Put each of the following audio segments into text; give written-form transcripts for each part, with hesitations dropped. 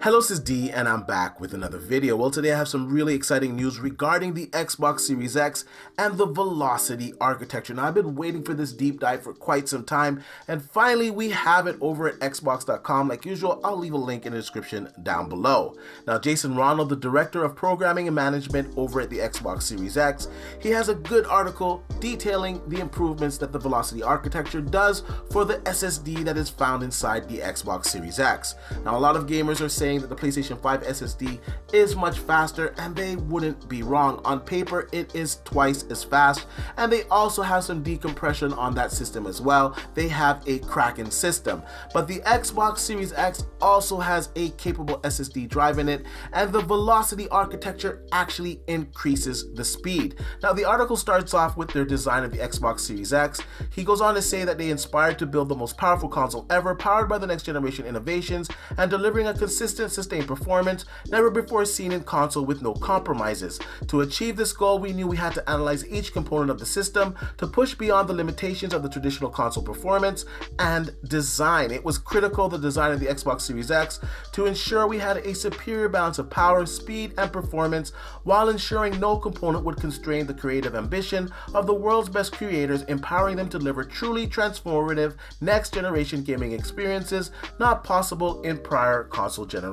Hello, this is D and I'm back with another video. Well, today I have some really exciting news regarding the Xbox Series X and the Velocity architecture. Now, I've been waiting for this deep dive for quite some time, and finally we have it over at Xbox.com. Like usual, I'll leave a link in the description down below. Now, Jason Ronald, the Director of Programming and Management over at the Xbox Series X, he has a good article detailing the improvements that the Velocity architecture does for the SSD that is found inside the Xbox Series X. Now, a lot of gamers are saying that the PlayStation 5 SSD is much faster, and they wouldn't be wrong. On paper, it is twice as fast, and they also have some decompression on that system as well. They have a Kraken system, but the Xbox Series X also has a capable SSD drive in it, and the Velocity architecture actually increases the speed. Now, the article starts off with their design of the Xbox Series X. He goes on to say that they inspired to build the most powerful console ever, powered by the next generation innovations and delivering a consistent sustained performance never before seen in console with no compromises. To achieve this goal, we knew we had to analyze each component of the system to push beyond the limitations of the traditional console performance and design. It was critical, the design of the Xbox Series X, to ensure we had a superior balance of power, speed, and performance while ensuring no component would constrain the creative ambition of the world's best creators, empowering them to deliver truly transformative next-generation gaming experiences not possible in prior console generations.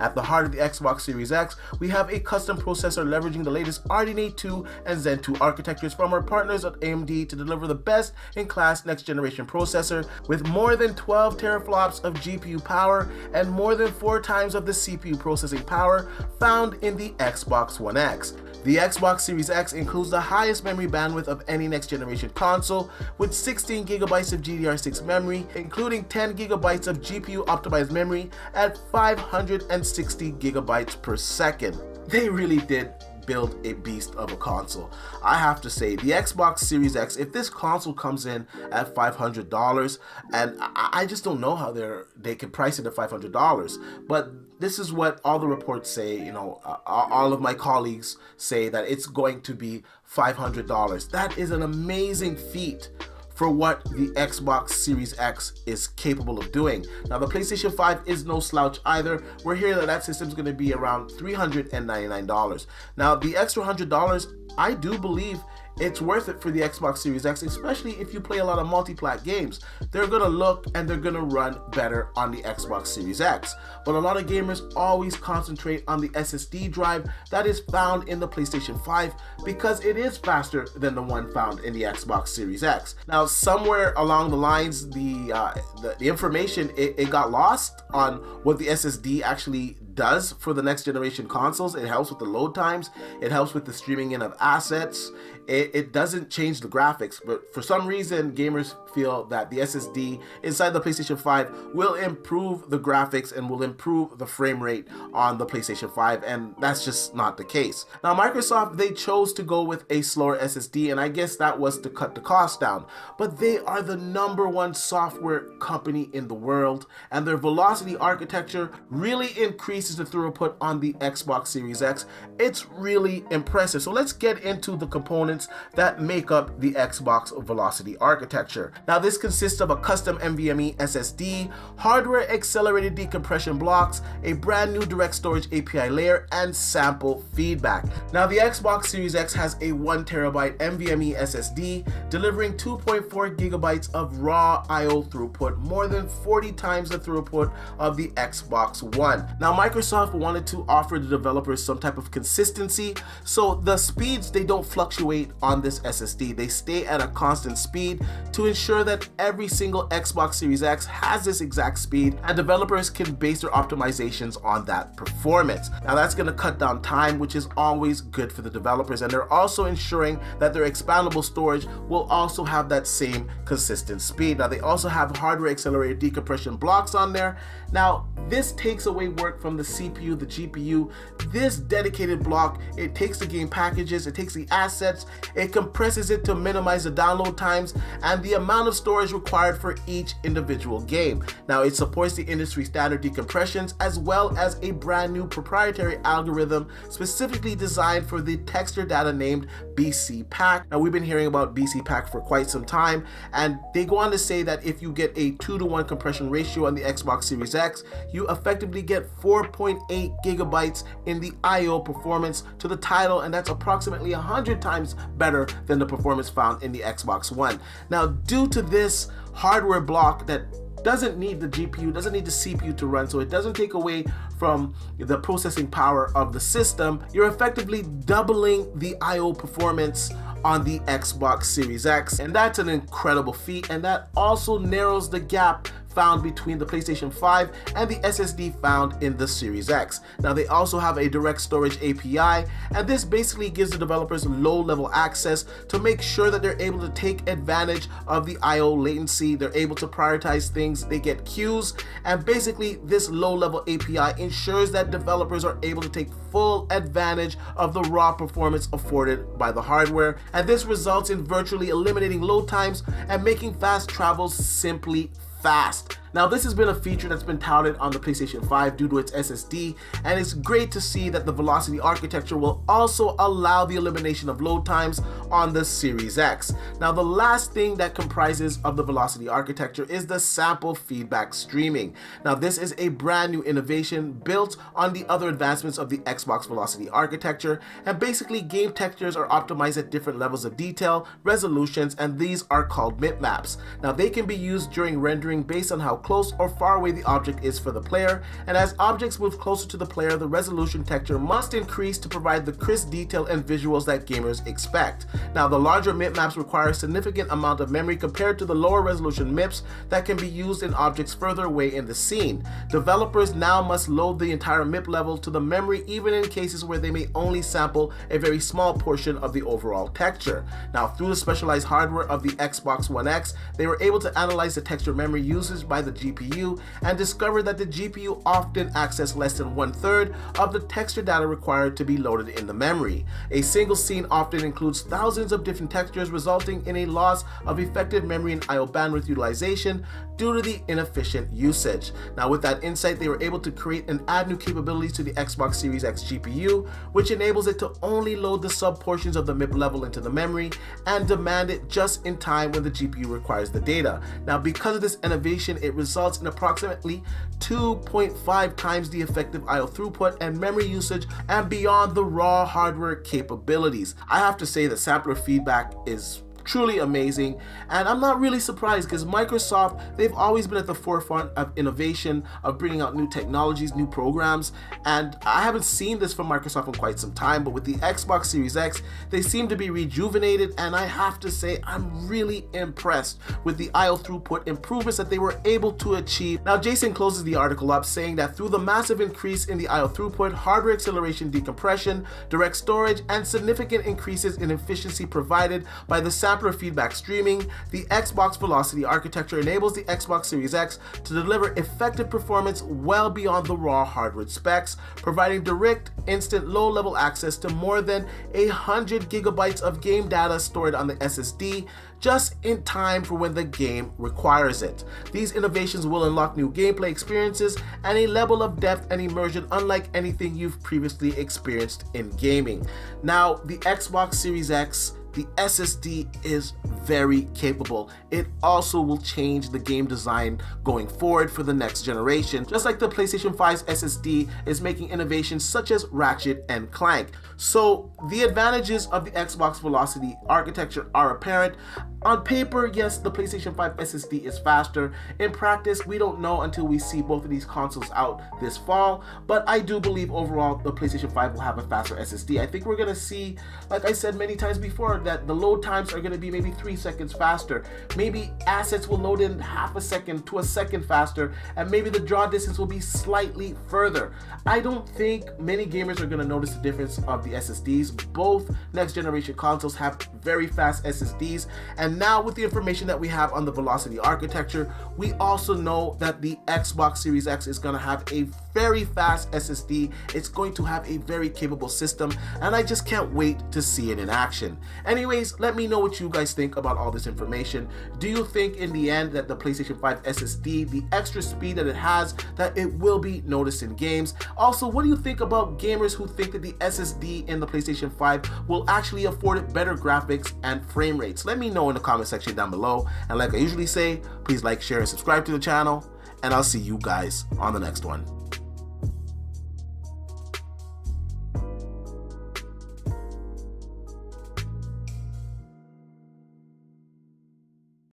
At the heart of the Xbox Series X, we have a custom processor leveraging the latest RDNA 2 and Zen 2 architectures from our partners at AMD to deliver the best-in-class next-generation processor with more than 12 teraflops of GPU power and more than 4 times of the CPU processing power found in the Xbox One X. The Xbox Series X includes the highest memory bandwidth of any next-generation console, with 16 gigabytes of GDDR6 memory, including 10 gigabytes of GPU-optimized memory at 560 gigabytes per second. They really did build a beast of a console. I have to say, the Xbox Series X, if this console comes in at $500, and I just don't know how they can price it at $500, but this is what all the reports say. You know, all of my colleagues say that it's going to be $500. That is an amazing feat for what the Xbox Series X is capable of doing. Now, the PlayStation 5 is no slouch either. We're hearing that that system's gonna be around $399. Now, the extra $100, I do believe it's worth it for the Xbox Series X, especially if you play a lot of multi-plat games. They're gonna look and they're gonna run better on the Xbox Series X. But a lot of gamers always concentrate on the SSD drive that is found in the PlayStation 5 because it is faster than the one found in the Xbox Series X. Now, somewhere along the lines, the information, it got lost on what the SSD actually does for the next generation consoles. It helps with the load times, it helps with the streaming in of assets, it doesn't change the graphics, but for some reason gamers feel that the SSD inside the PlayStation 5 will improve the graphics and will improve the frame rate on the PlayStation 5, and that's just not the case. Now, Microsoft, they chose to go with a slower SSD, and I guess that was to cut the cost down, but they are the #1 software company in the world, and their Velocity architecture really increases the throughput on the Xbox Series X. It's really impressive. So let's get into the components that make up the Xbox Velocity architecture. Now, this consists of a custom NVMe SSD, hardware accelerated decompression blocks, a brand new Direct Storage API layer, and sample feedback. Now, the Xbox Series X has a 1 terabyte NVMe SSD, delivering 2.4 gigabytes of raw I/O throughput, more than 40 times the throughput of the Xbox One. Now, Microsoft wanted to offer the developers some type of consistency, so the speeds, they don't fluctuate on this SSD. They stay at a constant speed to ensure that every single Xbox Series X has this exact speed, and developers can base their optimizations on that performance. Now, that's going to cut down time, which is always good for the developers, and they're also ensuring that their expandable storage will also have that same consistent speed. Now, they also have hardware accelerated decompression blocks on there. Now, this takes away work from the CPU, the GPU. This dedicated block, it takes the game packages, it takes the assets, it compresses it to minimize the download times and the amount of storage required for each individual game. Now, it supports the industry standard decompressions as well as a brand new proprietary algorithm specifically designed for the texture data named BC Pack. Now, we've been hearing about BC Pack for quite some time, and they go on to say that if you get a 2-to-1 compression ratio on the Xbox Series X, you effectively get 4.8 gigabytes in the I/O performance to the title, and that's approximately 100 times better than the performance found in the Xbox One. Now, due to this hardware block that doesn't need the GPU, doesn't need the CPU to run, so it doesn't take away from the processing power of the system, you're effectively doubling the I/O performance on the Xbox Series X, and that's an incredible feat, and that also narrows the gap found between the PlayStation 5 and the SSD found in the Series X. Now, they also have a Direct Storage API, and this basically gives the developers low-level access to make sure that they're able to take advantage of the I/O latency, they're able to prioritize things, they get queues, and basically this low-level API ensures that developers are able to take full advantage of the raw performance afforded by the hardware, and this results in virtually eliminating load times and making fast travels simply fast. Now, this has been a feature that's been touted on the PlayStation 5 due to its SSD, and it's great to see that the Velocity architecture will also allow the elimination of load times on the Series X. Now, the last thing that comprises of the Velocity architecture is the sample feedback streaming. Now, this is a brand new innovation built on the other advancements of the Xbox Velocity architecture, and basically game textures are optimized at different levels of detail, resolutions, and these are called mipmaps. Now, they can be used during rendering based on how close or far away the object is for the player, and as objects move closer to the player, the resolution texture must increase to provide the crisp detail and visuals that gamers expect. Now, the larger mipmaps require a significant amount of memory compared to the lower resolution MIPs that can be used in objects further away in the scene. Developers now must load the entire MIP level to the memory, even in cases where they may only sample a very small portion of the overall texture. Now, through the specialized hardware of the Xbox One X, they were able to analyze the texture memory usage by the GPU and discovered that the GPU often accessed less than 1/3 of the texture data required to be loaded in the memory. A single scene often includes thousands of different textures, resulting in a loss of effective memory and I/O bandwidth utilization due to the inefficient usage. Now, with that insight, they were able to create and add new capabilities to the Xbox Series X GPU, which enables it to only load the sub portions of the MIP level into the memory and demand it just in time when the GPU requires the data. Now, because of this innovation, it results in approximately 2.5 times the effective I/O throughput and memory usage, and beyond the raw hardware capabilities. I have to say the sampler feedback is truly amazing, and I'm not really surprised because Microsoft, they've always been at the forefront of innovation, of bringing out new technologies, new programs, and I haven't seen this from Microsoft in quite some time, but with the Xbox Series X, they seem to be rejuvenated, and I have to say I'm really impressed with the I/O throughput improvements that they were able to achieve. Now, Jason closes the article up saying that through the massive increase in the I/O throughput, hardware acceleration decompression, direct storage, and significant increases in efficiency provided by the sample feedback streaming, the Xbox Velocity architecture enables the Xbox Series X to deliver effective performance well beyond the raw hardware specs, providing direct, instant, low-level access to more than 100 gigabytes of game data stored on the SSD, just in time for when the game requires it. These innovations will unlock new gameplay experiences and a level of depth and immersion unlike anything you've previously experienced in gaming. Now, the Xbox Series X, the SSD is very capable. It also will change the game design going forward for the next generation, just like the PlayStation 5's SSD is making innovations such as Ratchet and Clank. So the advantages of the Xbox Velocity architecture are apparent. On paper, yes, the PlayStation 5 SSD is faster. In practice, we don't know until we see both of these consoles out this fall, but I do believe overall the PlayStation 5 will have a faster SSD. I think we're gonna see, like I said many times before, that the load times are gonna be maybe 3 seconds faster. Maybe assets will load in 1/2 second to 1 second faster, and maybe the draw distance will be slightly further. I don't think many gamers are gonna notice the difference of the SSDs. Both next generation consoles have very fast SSDs, and now with the information that we have on the Velocity architecture, we also know that the Xbox Series X is gonna have a very fast SSD. It's going to have a very capable system, and I just can't wait to see it in action. Anyways, let me know what you guys think about all this information. Do you think in the end that the PlayStation 5 SSD, the extra speed that it has, that it will be noticed in games? Also, what do you think about gamers who think that the SSD in the PlayStation 5 will actually afford better graphics and frame rates? Let me know in the comment section down below, and like I usually say, please like, share, and subscribe to the channel, and I'll see you guys on the next one.